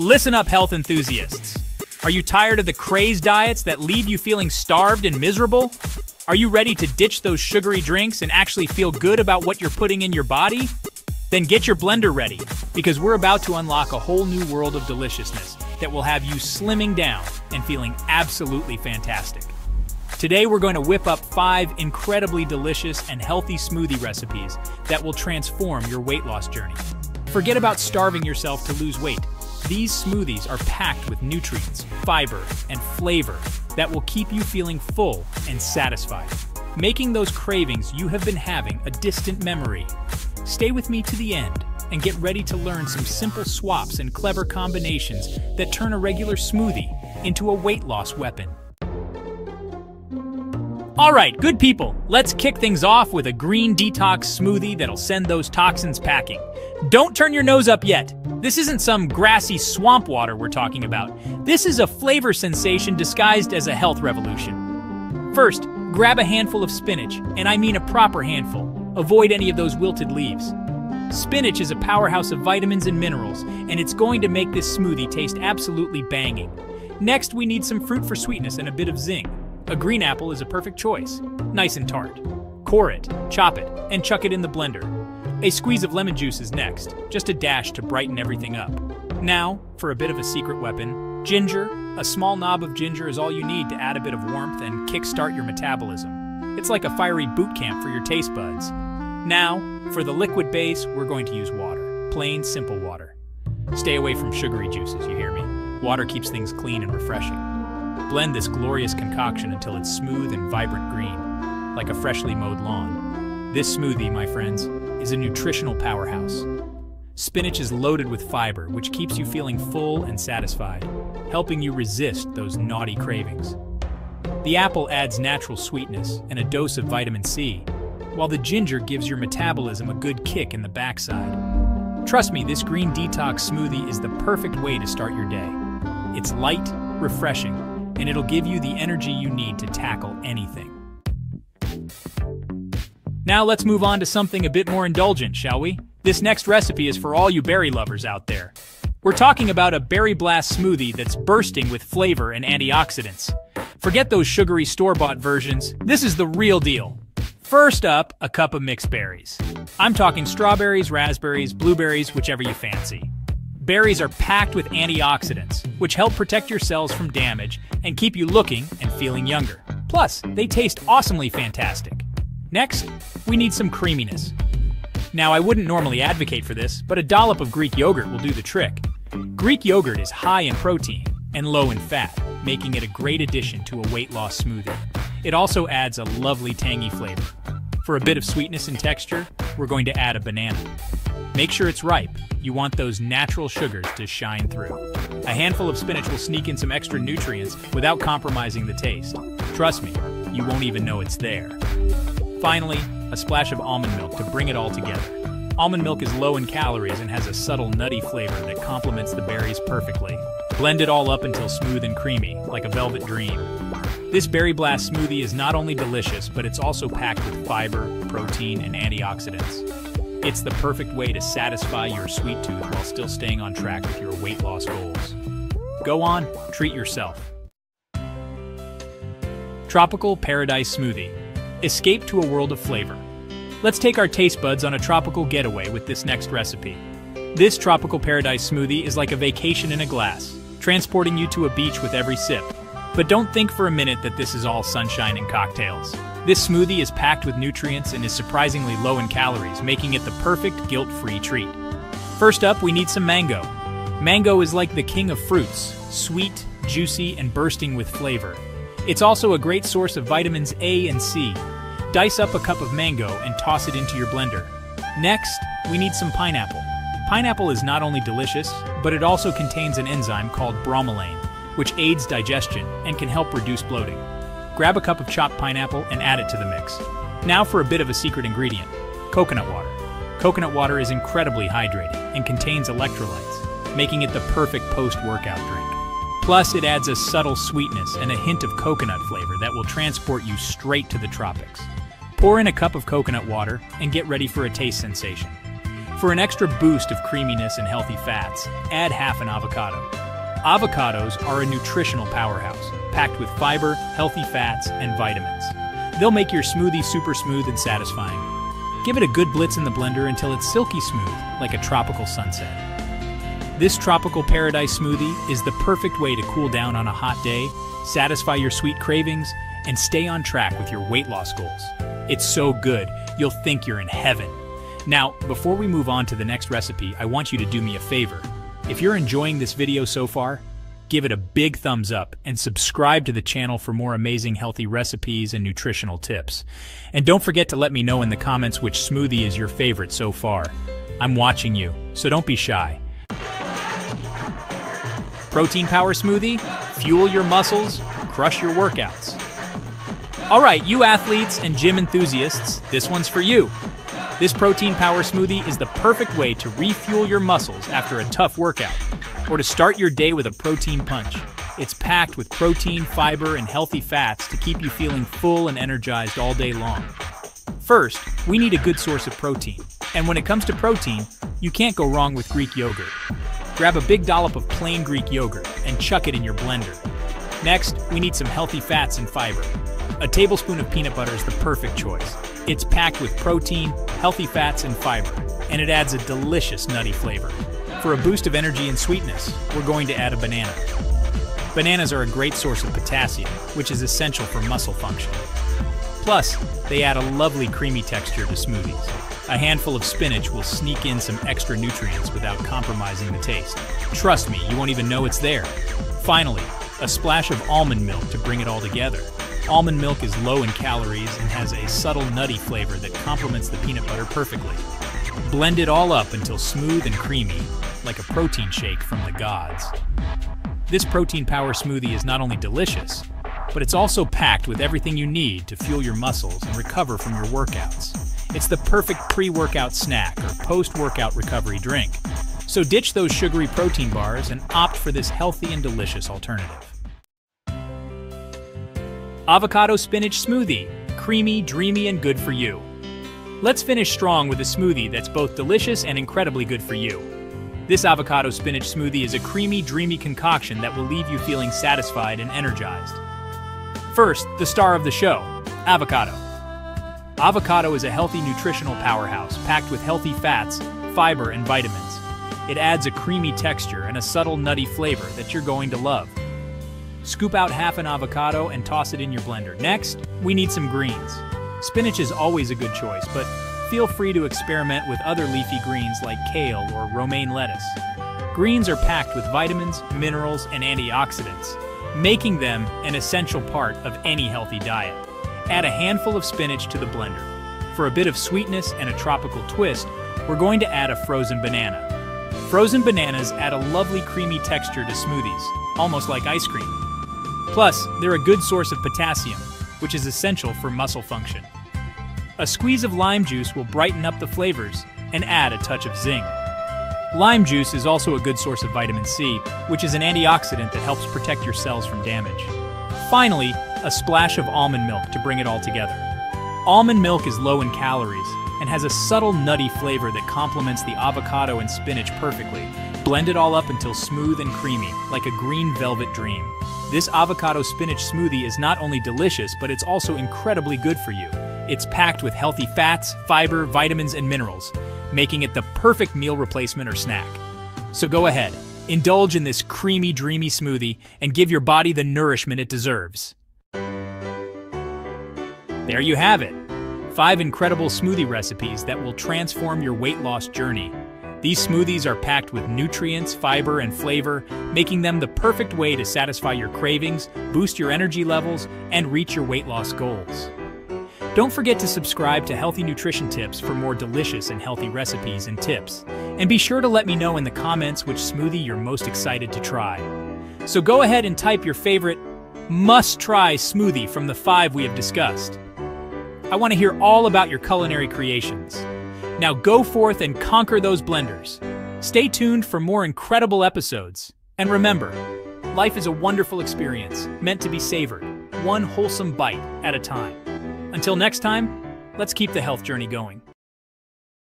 Listen up, health enthusiasts. Are you tired of the crazed diets that leave you feeling starved and miserable? Are you ready to ditch those sugary drinks and actually feel good about what you're putting in your body? Then get your blender ready, because we're about to unlock a whole new world of deliciousness that will have you slimming down and feeling absolutely fantastic. Today we're going to whip up 5 incredibly delicious and healthy smoothie recipes that will transform your weight loss journey. Forget about starving yourself to lose weight. These smoothies are packed with nutrients, fiber, and flavor that will keep you feeling full and satisfied, making those cravings you have been having a distant memory. Stay with me to the end and get ready to learn some simple swaps and clever combinations that turn a regular smoothie into a weight loss weapon. All right, good people, let's kick things off with a green detox smoothie that'll send those toxins packing. Don't turn your nose up yet. This isn't some grassy swamp water we're talking about. This is a flavor sensation disguised as a health revolution. First, grab a handful of spinach, and I mean a proper handful. Avoid any of those wilted leaves. Spinach is a powerhouse of vitamins and minerals, and it's going to make this smoothie taste absolutely banging. Next, we need some fruit for sweetness and a bit of zing. A green apple is a perfect choice. Nice and tart. Core it, chop it, and chuck it in the blender. A squeeze of lemon juice is next, just a dash to brighten everything up. Now, for a bit of a secret weapon, ginger. A small knob of ginger is all you need to add a bit of warmth and kickstart your metabolism. It's like a fiery boot camp for your taste buds. Now, for the liquid base, we're going to use water. Plain, simple water. Stay away from sugary juices, you hear me? Water keeps things clean and refreshing. Blend this glorious concoction until it's smooth and vibrant green, like a freshly mowed lawn. This smoothie, my friends, is a nutritional powerhouse. Spinach is loaded with fiber, which keeps you feeling full and satisfied, helping you resist those naughty cravings. The apple adds natural sweetness and a dose of vitamin C, while the ginger gives your metabolism a good kick in the backside. Trust me, this green detox smoothie is the perfect way to start your day. It's light, refreshing, and it'll give you the energy you need to tackle anything. Now let's move on to something a bit more indulgent, shall we? This next recipe is for all you berry lovers out there. We're talking about a berry blast smoothie that's bursting with flavor and antioxidants. Forget those sugary store-bought versions. This is the real deal. First up, a cup of mixed berries. I'm talking strawberries, raspberries, blueberries, whichever you fancy. Berries are packed with antioxidants, which help protect your cells from damage and keep you looking and feeling younger. Plus, they taste awesomely fantastic. Next, we need some creaminess. Now, I wouldn't normally advocate for this, but a dollop of Greek yogurt will do the trick. Greek yogurt is high in protein and low in fat, making it a great addition to a weight loss smoothie. It also adds a lovely tangy flavor. For a bit of sweetness and texture, we're going to add a banana. Make sure it's ripe. You want those natural sugars to shine through. A handful of spinach will sneak in some extra nutrients without compromising the taste. Trust me, you won't even know it's there. Finally, a splash of almond milk to bring it all together. Almond milk is low in calories and has a subtle nutty flavor that complements the berries perfectly. Blend it all up until smooth and creamy, like a velvet dream. This berry blast smoothie is not only delicious, but it's also packed with fiber, protein, and antioxidants. It's the perfect way to satisfy your sweet tooth while still staying on track with your weight loss goals. Go on, treat yourself. Tropical Paradise Smoothie. Escape to a world of flavor. Let's take our taste buds on a tropical getaway with this next recipe. This Tropical Paradise Smoothie is like a vacation in a glass, transporting you to a beach with every sip. But don't think for a minute that this is all sunshine and cocktails. This smoothie is packed with nutrients and is surprisingly low in calories, making it the perfect guilt-free treat. First up, we need some mango. Mango is like the king of fruits, sweet, juicy, and bursting with flavor. It's also a great source of vitamins A and C. Dice up a cup of mango and toss it into your blender. Next, we need some pineapple. Pineapple is not only delicious, but it also contains an enzyme called bromelain, which aids digestion and can help reduce bloating. Grab a cup of chopped pineapple and add it to the mix. Now for a bit of a secret ingredient, coconut water. Coconut water is incredibly hydrating and contains electrolytes, making it the perfect post-workout drink. Plus, it adds a subtle sweetness and a hint of coconut flavor that will transport you straight to the tropics. Pour in a cup of coconut water and get ready for a taste sensation. For an extra boost of creaminess and healthy fats, add half an avocado. Avocados are a nutritional powerhouse, packed with fiber, healthy fats, and vitamins. They'll make your smoothie super smooth and satisfying. Give it a good blitz in the blender until it's silky smooth, like a tropical sunset. This tropical paradise smoothie is the perfect way to cool down on a hot day, satisfy your sweet cravings, and stay on track with your weight loss goals. It's so good, you'll think you're in heaven. Now, before we move on to the next recipe, I want you to do me a favor. If you're enjoying this video so far, give it a big thumbs up and subscribe to the channel for more amazing healthy recipes and nutritional tips. And don't forget to let me know in the comments which smoothie is your favorite so far. I'm watching you, so don't be shy. Protein Power Smoothie, fuel your muscles, crush your workouts. All right, you athletes and gym enthusiasts, this one's for you. This Protein Power Smoothie is the perfect way to refuel your muscles after a tough workout, or to start your day with a protein punch. It's packed with protein, fiber, and healthy fats to keep you feeling full and energized all day long. First, we need a good source of protein. And when it comes to protein, you can't go wrong with Greek yogurt. Grab a big dollop of plain Greek yogurt and chuck it in your blender. Next, we need some healthy fats and fiber. A tablespoon of peanut butter is the perfect choice. It's packed with protein, healthy fats, and fiber, and it adds a delicious nutty flavor. For a boost of energy and sweetness, we're going to add a banana. Bananas are a great source of potassium, which is essential for muscle function. Plus, they add a lovely creamy texture to smoothies. A handful of spinach will sneak in some extra nutrients without compromising the taste. Trust me, you won't even know it's there. Finally, a splash of almond milk to bring it all together. Almond milk is low in calories and has a subtle nutty flavor that complements the peanut butter perfectly. Blend it all up until smooth and creamy, like a protein shake from the gods. This Protein Power Smoothie is not only delicious, but it's also packed with everything you need to fuel your muscles and recover from your workouts. It's the perfect pre-workout snack or post-workout recovery drink. So ditch those sugary protein bars and opt for this healthy and delicious alternative. Avocado Spinach Smoothie, creamy, dreamy, and good for you. Let's finish strong with a smoothie that's both delicious and incredibly good for you. This avocado spinach smoothie is a creamy, dreamy concoction that will leave you feeling satisfied and energized. First, the star of the show, avocado. Avocado is a healthy nutritional powerhouse packed with healthy fats, fiber, and vitamins. It adds a creamy texture and a subtle nutty flavor that you're going to love. Scoop out half an avocado and toss it in your blender. Next, we need some greens. Spinach is always a good choice, but feel free to experiment with other leafy greens like kale or romaine lettuce. Greens are packed with vitamins, minerals, and antioxidants, making them an essential part of any healthy diet. Add a handful of spinach to the blender. For a bit of sweetness and a tropical twist, we're going to add a frozen banana. Frozen bananas add a lovely creamy texture to smoothies, almost like ice cream. Plus, they're a good source of potassium, which is essential for muscle function. A squeeze of lime juice will brighten up the flavors and add a touch of zing. Lime juice is also a good source of vitamin C, which is an antioxidant that helps protect your cells from damage. Finally, a splash of almond milk to bring it all together. Almond milk is low in calories and has a subtle nutty flavor that complements the avocado and spinach perfectly. Blend it all up until smooth and creamy, like a green velvet dream. This avocado spinach smoothie is not only delicious, but it's also incredibly good for you. It's packed with healthy fats, fiber, vitamins, and minerals, making it the perfect meal replacement or snack. So go ahead, indulge in this creamy, dreamy smoothie and give your body the nourishment it deserves. There you have it. 5 incredible smoothie recipes that will transform your weight loss journey. These smoothies are packed with nutrients, fiber, and flavor, making them the perfect way to satisfy your cravings, boost your energy levels, and reach your weight loss goals. Don't forget to subscribe to Healthy Nutrition Tips for more delicious and healthy recipes and tips. And be sure to let me know in the comments which smoothie you're most excited to try. So go ahead and type your favorite must-try smoothie from the 5 we have discussed. I want to hear all about your culinary creations. Now go forth and conquer those blenders. Stay tuned for more incredible episodes. And remember, life is a wonderful experience meant to be savored, one wholesome bite at a time. Until next time, let's keep the health journey going.